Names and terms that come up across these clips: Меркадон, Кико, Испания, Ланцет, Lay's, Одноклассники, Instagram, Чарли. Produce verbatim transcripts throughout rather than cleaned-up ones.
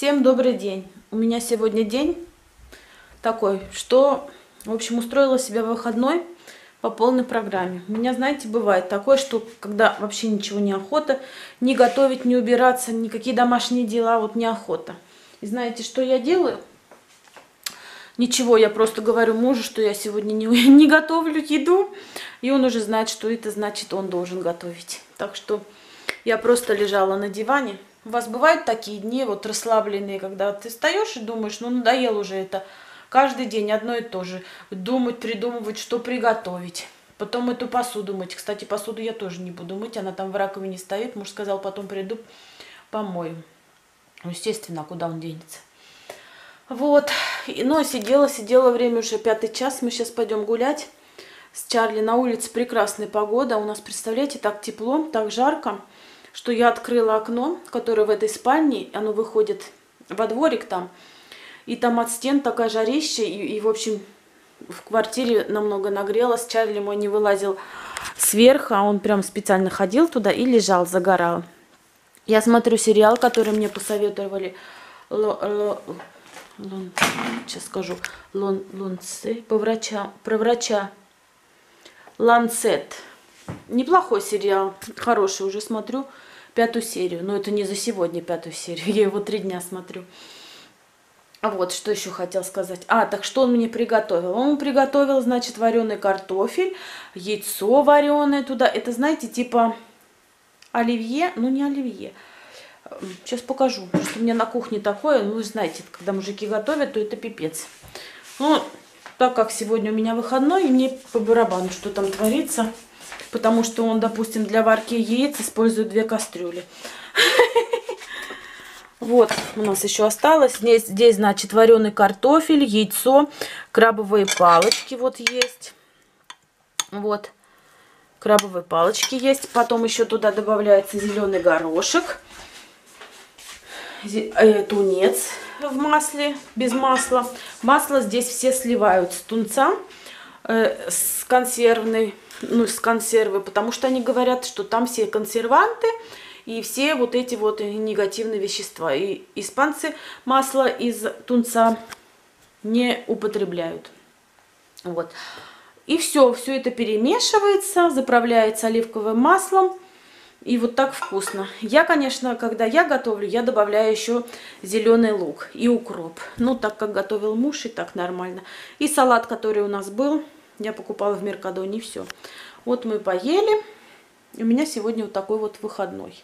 Всем добрый день. У меня сегодня день такой, что, в общем, устроила себя в выходной по полной программе. У меня, знаете, бывает такое, что когда вообще ничего не охота, не готовить, не убираться, никакие домашние дела, вот неохота. И знаете, что я делаю? Ничего, я просто говорю мужу, что я сегодня не, не готовлю еду, и он уже знает, что это значит, он должен готовить. Так что я просто лежала на диване. У вас бывают такие дни, вот расслабленные, когда ты встаешь и думаешь, ну надоело уже это. Каждый день одно и то же. Думать, придумывать, что приготовить. Потом эту посуду мыть. Кстати, посуду я тоже не буду мыть. Она там в раковине стоит. Муж сказал, потом приду, помою. Ну, естественно, куда он денется. Вот. Но сидела, сидела. Время уже пятый час. Мы сейчас пойдем гулять с Чарли. На улице прекрасная погода. У нас, представляете, так тепло, так жарко, что я открыла окно, которое в этой спальне. Оно выходит во дворик там. И там от стен такая жарища, и, и, в общем, в квартире намного нагрелось. Чарли мой не вылазил сверху, а он прям специально ходил туда и лежал, загорал. Я смотрю сериал, который мне посоветовали. Ло, ло, лон, сейчас скажу. Лон, лонцы, по врача, про врача. Ланцет. Неплохой сериал, хороший, уже смотрю пятую серию. Но это не за сегодня пятую серию, я его три дня смотрю. А вот, что еще хотел сказать. А, так что он мне приготовил? Он приготовил, значит, вареный картофель, яйцо вареное туда. Это, знаете, типа оливье, ну не оливье. Сейчас покажу, что у меня на кухне такое. Ну, вы знаете, когда мужики готовят, то это пипец. Ну, так как сегодня у меня выходной, и мне по барабану, что там творится. Потому что он, допустим, для варки яиц использует две кастрюли. Вот, у нас еще осталось. Здесь, здесь, значит, вареный картофель, яйцо, крабовые палочки вот есть. Вот, крабовые палочки есть. Потом еще туда добавляется зеленый горошек, тунец в масле, без масла. Масло здесь все сливают с тунца, э, с консервной, ну, с консервы, потому что они говорят, что там все консерванты. И все вот эти вот негативные вещества. И испанцы масло из тунца не употребляют. Вот. И все, все это перемешивается, заправляется оливковым маслом. И вот так вкусно. Я, конечно, когда я готовлю, я добавляю еще зеленый лук и укроп. Ну, так как готовил муж, и так нормально. И салат, который у нас был, я покупала в Меркадоне, и все. Вот мы поели. У меня сегодня вот такой вот выходной.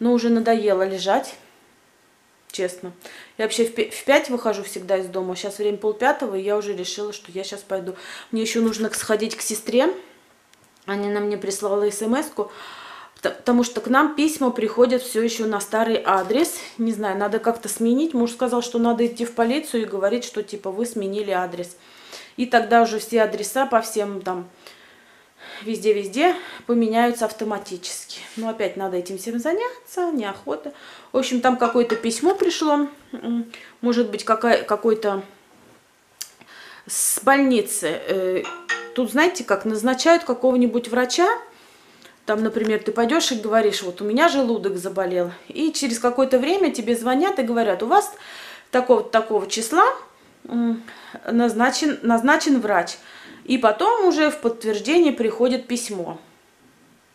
Но уже надоело лежать, честно. Я вообще в пять выхожу всегда из дома. Сейчас время полпятого, и я уже решила, что я сейчас пойду. Мне еще нужно сходить к сестре. Она мне прислала смс-ку, потому что к нам письма приходят все еще на старый адрес. Не знаю, надо как-то сменить. Муж сказал, что надо идти в полицию и говорить, что типа вы сменили адрес. И тогда уже все адреса по всем там... Везде-везде поменяются автоматически. Но опять надо этим всем заняться, неохота. В общем, там какое-то письмо пришло. Может быть, какой-то с больницы. Тут, знаете, как назначают какого-нибудь врача. Там, например, ты пойдешь и говоришь, вот у меня желудок заболел. И через какое-то время тебе звонят и говорят, у вас такого-то такого числа назначен, назначен врач. И потом уже в подтверждение приходит письмо.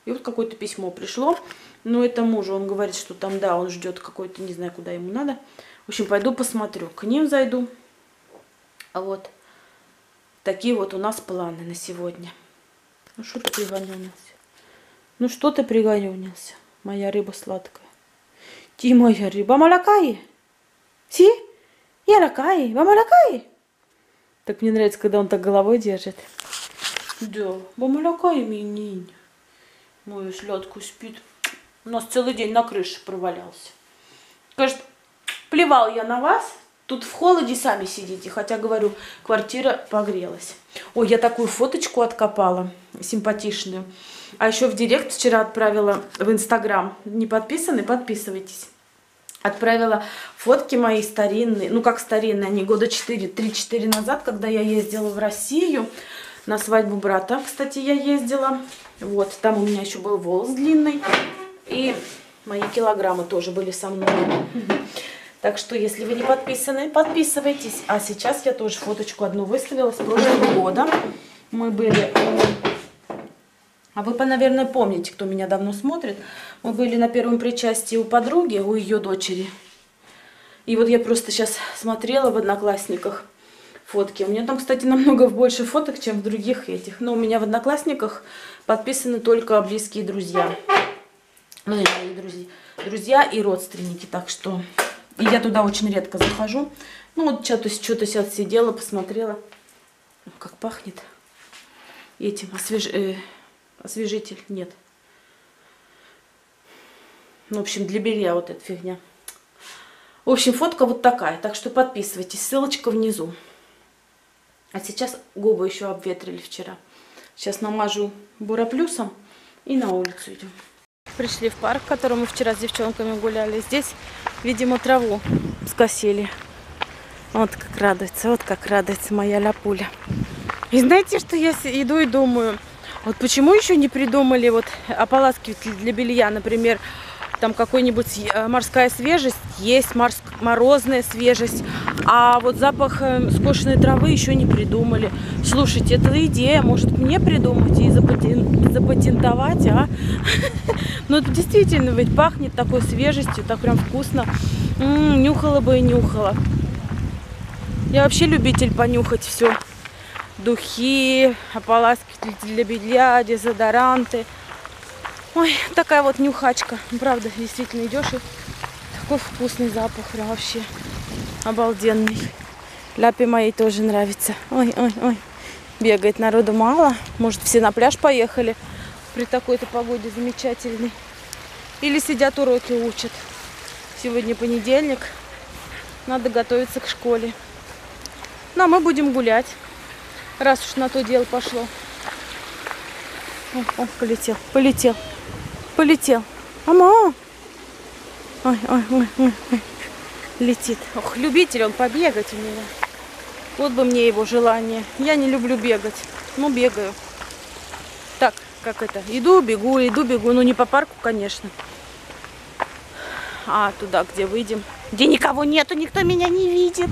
И вот какое-то письмо пришло. Но это мужу, он говорит, что там, да, он ждет какой-то, не знаю, куда ему надо. В общем, пойду посмотрю. К ним зайду. А вот такие вот у нас планы на сегодня. Ну, что ты пригонялся? Ну, что ты пригонялся? Моя рыба сладкая. Ти моя рыба малакай. Си? Я лакай. Вамалакай. Так мне нравится, когда он так головой держит. Да, бамалякай именинь. Мою слядку спит. У нас целый день на крыше провалялся. Кажется, плевал я на вас. Тут в холоде сами сидите. Хотя, говорю, квартира погрелась. Ой, я такую фоточку откопала. Симпатичную. А еще в директ вчера отправила в Instagram. Не подписаны? Подписывайтесь. Отправила фотки мои старинные, ну как старинные, они года три-четыре назад, когда я ездила в Россию на свадьбу брата, кстати, я ездила. Вот, там у меня еще был волос длинный, и мои килограммы тоже были со мной. Так что, если вы не подписаны, подписывайтесь. А сейчас я тоже фоточку одну выставила с прошлого года. Мы были... А вы, наверное, помните, кто меня давно смотрит. Мы были на первом причастии у подруги, у ее дочери. И вот я просто сейчас смотрела в «Одноклассниках» фотки. У меня там, кстати, намного больше фоток, чем в других этих. Но у меня в «Одноклассниках» подписаны только близкие друзья. Ну, и друзья, друзья и родственники, так что... И я туда очень редко захожу. Ну, вот что-то сейчас сидела, посмотрела. Как пахнет этим освеж... э, освежитель. Нет. Ну, в общем, для белья вот эта фигня. В общем, фотка вот такая. Так что подписывайтесь. Ссылочка внизу. А сейчас губы еще обветрили вчера. Сейчас намажу бураплюсом и на улицу идем. Пришли в парк, в котором мы вчера с девчонками гуляли. Здесь, видимо, траву скосили. Вот как радуется, вот как радуется моя ляпуля. И знаете, что я иду и думаю? Вот почему еще не придумали вот ополаскиватель для белья, например, там какой-нибудь морская свежесть, есть морск... морозная свежесть, а вот запах скошенной травы еще не придумали. Слушайте, это идея, может мне придумать и запатен... запатентовать, а? Ну это действительно ведь пахнет такой свежестью, так прям вкусно. М-м, нюхала бы и нюхала. Я вообще любитель понюхать все. Духи, ополаскиватели для белья, дезодоранты. Ой, такая вот нюхачка. Правда, действительно идешь и такой вкусный запах прям вообще обалденный. Ляпе моей тоже нравится. Ой, ой, ой. Бегает народу мало. Может, все на пляж поехали при такой-то погоде замечательной. Или сидят уроки учат. Сегодня понедельник. Надо готовиться к школе. Ну, а мы будем гулять. Раз уж на то дело пошло. О, о, полетел, полетел. Полетел. Ама! Ой, ой, ой, ой, ой. Летит. Ох, любитель он побегать у меня. Вот бы мне его желание. Я не люблю бегать. Ну, бегаю. Так, как это? Иду, бегу, иду, бегу. Ну, не по парку, конечно. А туда, где выйдем. Где никого нету, никто меня не видит.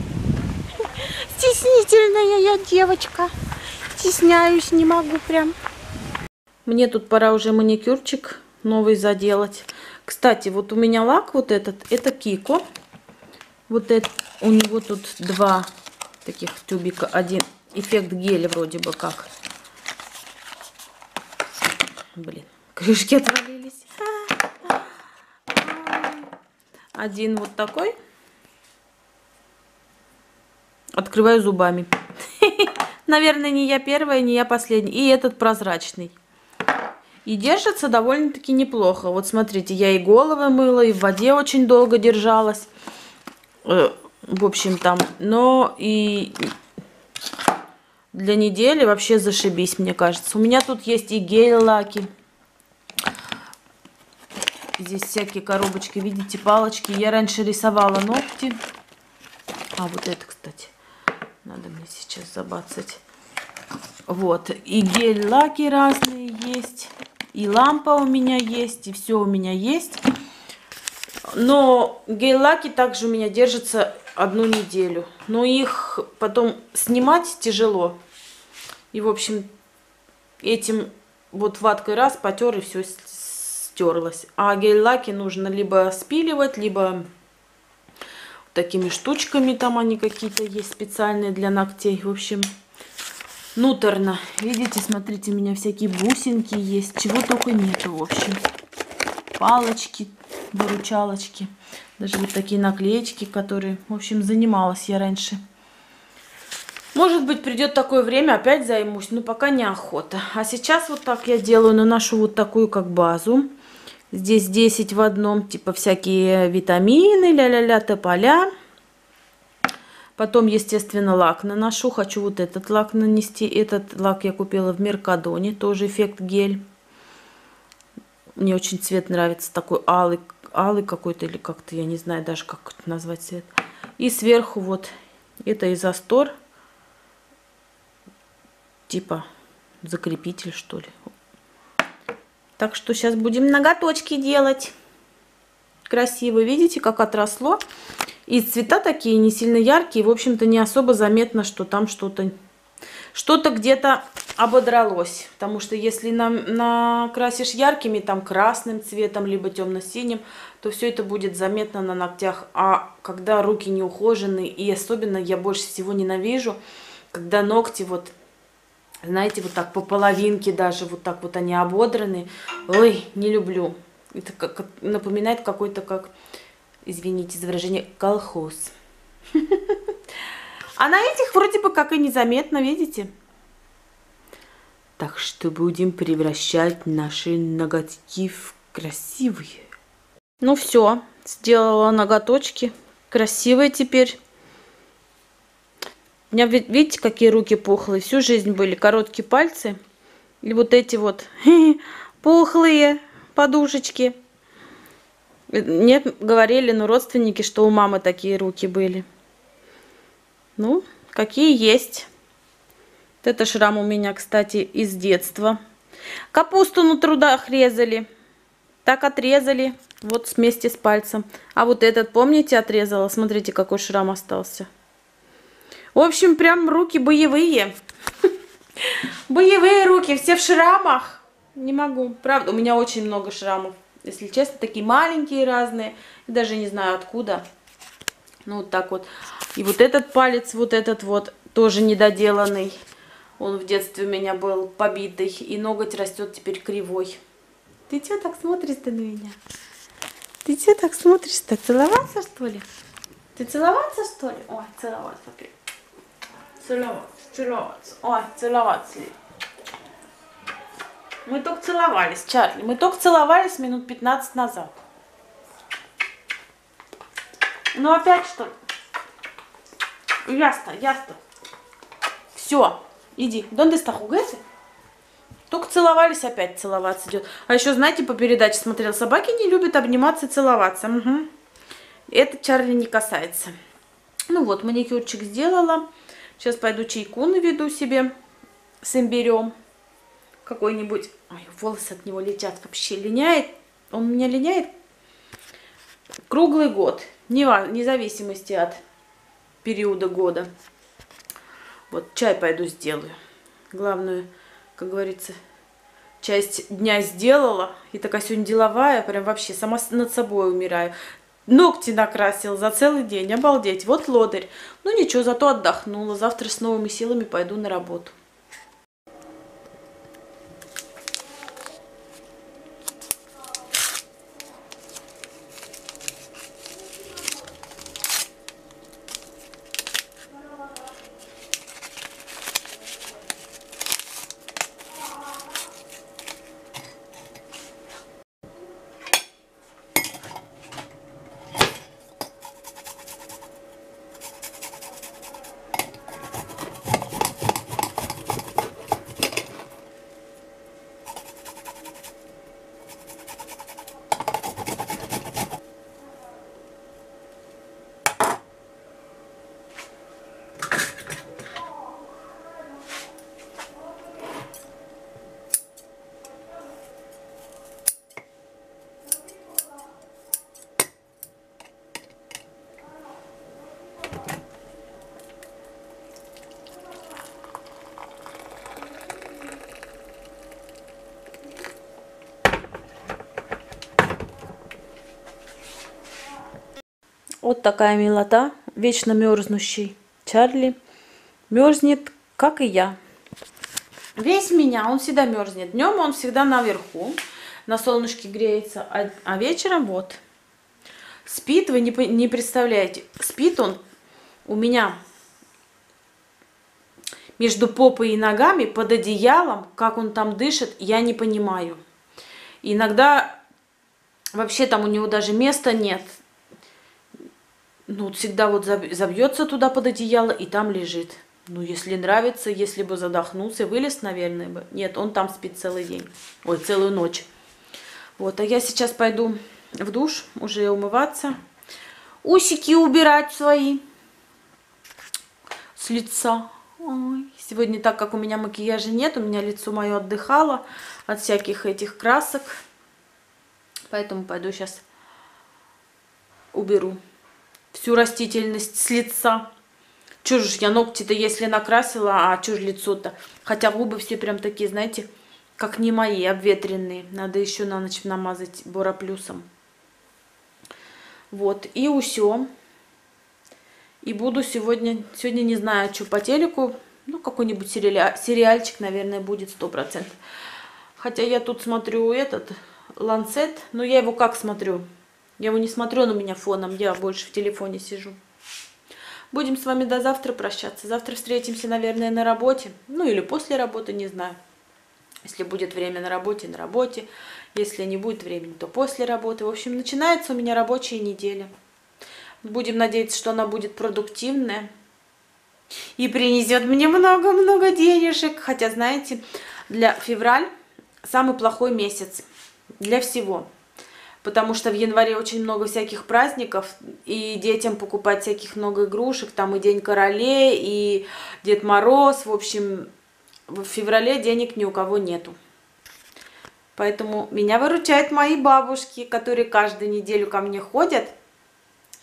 Стеснительная я девочка. Стесняюсь, не могу прям. Мне тут пора уже маникюрчик новый заделать. Кстати, вот у меня лак вот этот, это Кико. Вот это, у него тут два таких тюбика. Один эффект геля вроде бы как. Блин, крышки отвалились. Один вот такой. Открываю зубами. Наверное, не я первая, не я последняя. И этот прозрачный. И держится довольно-таки неплохо. Вот смотрите, я и головы мыла, и в воде очень долго держалась. В общем, там. Но и для недели вообще зашибись, мне кажется. У меня тут есть и гель-лаки. Здесь всякие коробочки, видите, палочки. Я раньше рисовала ногти. А вот это, кстати, надо мне сейчас забацать. Вот. И гель-лаки разные есть. И лампа у меня есть, и все у меня есть. Но гель-лаки также у меня держатся одну неделю. Но их потом снимать тяжело. И, в общем, этим вот ваткой раз потер, и все стерлось. А гель-лаки нужно либо спиливать, либо такими штучками. Там они какие-то есть специальные для ногтей. В общем, нуторно. Видите, смотрите, у меня всякие бусинки есть. Чего только нету, в общем. Палочки, выручалочки, даже вот такие наклеечки, которые, в общем, занималась я раньше. Может быть, придет такое время, опять займусь, но пока неохота. А сейчас вот так я делаю, наношу вот такую как базу. Здесь десять в одном, типа всякие витамины, ля-ля-ля, тополя. Потом, естественно, лак наношу. Хочу вот этот лак нанести. Этот лак я купила в Меркадоне, тоже эффект гель. Мне очень цвет нравится, такой алый, алый какой-то, или как-то, я не знаю даже, как это назвать цвет. И сверху вот, это изостор, типа закрепитель, что ли. Так что сейчас будем ноготочки делать. Красиво, видите, как отросло. И цвета такие не сильно яркие. В общем-то, не особо заметно, что там что-то что-то где-то ободралось. Потому что если накрасишь яркими, там красным цветом, либо темно-синим, то все это будет заметно на ногтях. А когда руки не ухожены, и особенно я больше всего ненавижу, когда ногти вот, знаете, вот так по половинке даже, вот так вот они ободраны. Ой, не люблю. Это как, как, напоминает какой-то, как, извините за выражение, колхоз. А на этих вроде бы как и незаметно, видите? Так что будем превращать наши ноготки в красивые. Ну все, сделала ноготочки. Красивые теперь. У меня, видите, какие руки пухлые. Всю жизнь были короткие пальцы. И вот эти вот пухлые подушечки. Мне говорили, ну, родственники, что у мамы такие руки были. Ну, какие есть. Вот это шрам у меня, кстати, из детства. Капусту на трудах резали. Так отрезали. Вот вместе с пальцем. А вот этот, помните, отрезала? Смотрите, какой шрам остался. В общем, прям руки боевые. Боевые руки. Все в шрамах. Не могу. Правда, у меня очень много шрамов. Если честно, такие маленькие разные. Даже не знаю откуда. Ну, вот так вот. И вот этот палец, вот этот вот, тоже недоделанный. Он в детстве у меня был побитый. И ноготь растет теперь кривой. Ты чё так смотришь-то на меня? Ты чё так смотришь-то? Целоваться, что ли? Ты целоваться, что ли? Ой, целоваться. Целоваться, целоваться. Ой, целоваться. Мы только целовались, Чарли. Мы только целовались минут пятнадцать назад. Ну опять что ли? Ясно, ясно. Все, иди. Дон ты стахугайся? Только целовались, опять целоваться идет. А еще, знаете, по передаче смотрел, собаки не любят обниматься и целоваться. Угу. Это Чарли не касается. Ну вот, маникюрчик сделала. Сейчас пойду чайку наведу себе с имбирем. Какой-нибудь... Ой, волосы от него летят. Вообще линяет. Он у меня линяет круглый год. Вне зависимости от периода года. Вот чай пойду сделаю. Главную, как говорится, часть дня сделала. И такая сегодня деловая. Прям вообще сама над собой умираю. Ногти накрасила за целый день. Обалдеть. Вот лодырь. Ну ничего, зато отдохнула. Завтра с новыми силами пойду на работу. Вот такая милота, вечно мерзнущий Чарли. Мерзнет, как и я. Весь меня, он всегда мерзнет. Днем он всегда наверху, на солнышке греется, а, а вечером вот. Спит, вы не, не представляете, спит он у меня между попой и ногами, под одеялом, как он там дышит, я не понимаю. Иногда вообще там у него даже места нет. Ну, всегда вот забьется туда под одеяло и там лежит. Ну, если нравится, если бы задохнулся, вылез, наверное, бы. Нет, он там спит целый день. Ой, целую ночь. Вот, а я сейчас пойду в душ, уже умываться. Усики убирать свои с лица. Ой. Сегодня, так как у меня макияжа нет, у меня лицо мое отдыхало от всяких этих красок. Поэтому пойду сейчас уберу всю растительность с лица. Чё же я ногти-то, если накрасила, а чё же лицо-то? Хотя губы все прям такие, знаете, как не мои, обветренные. Надо еще на ночь намазать бороплюсом. Вот, и усё. И буду сегодня, сегодня не знаю, что по телеку, ну, какой-нибудь сериальчик, наверное, будет сто процентов. Хотя я тут смотрю этот, Ланцет, но я его как смотрю? Я его не смотрю, он у меня фоном, я больше в телефоне сижу. Будем с вами до завтра прощаться. Завтра встретимся, наверное, на работе. Ну, или после работы, не знаю. Если будет время на работе, на работе. Если не будет времени, то после работы. В общем, начинается у меня рабочая неделя. Будем надеяться, что она будет продуктивная. И принесет мне много-много денежек. Хотя, знаете, для февраля самый плохой месяц. Для всего. Потому что в январе очень много всяких праздников, и детям покупать всяких много игрушек, там и День Королей, и Дед Мороз. В общем, в феврале денег ни у кого нету. Поэтому меня выручают мои бабушки, которые каждую неделю ко мне ходят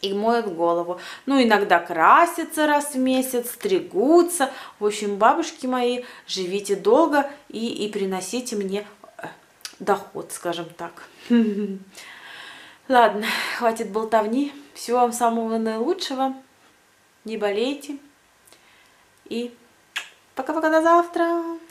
и моют голову. Ну, иногда красятся раз в месяц, стригутся. В общем, бабушки мои, живите долго и, и приносите мне доход, скажем так. Ладно, хватит болтовни. Всего вам самого наилучшего. Не болейте. И пока-пока до завтра.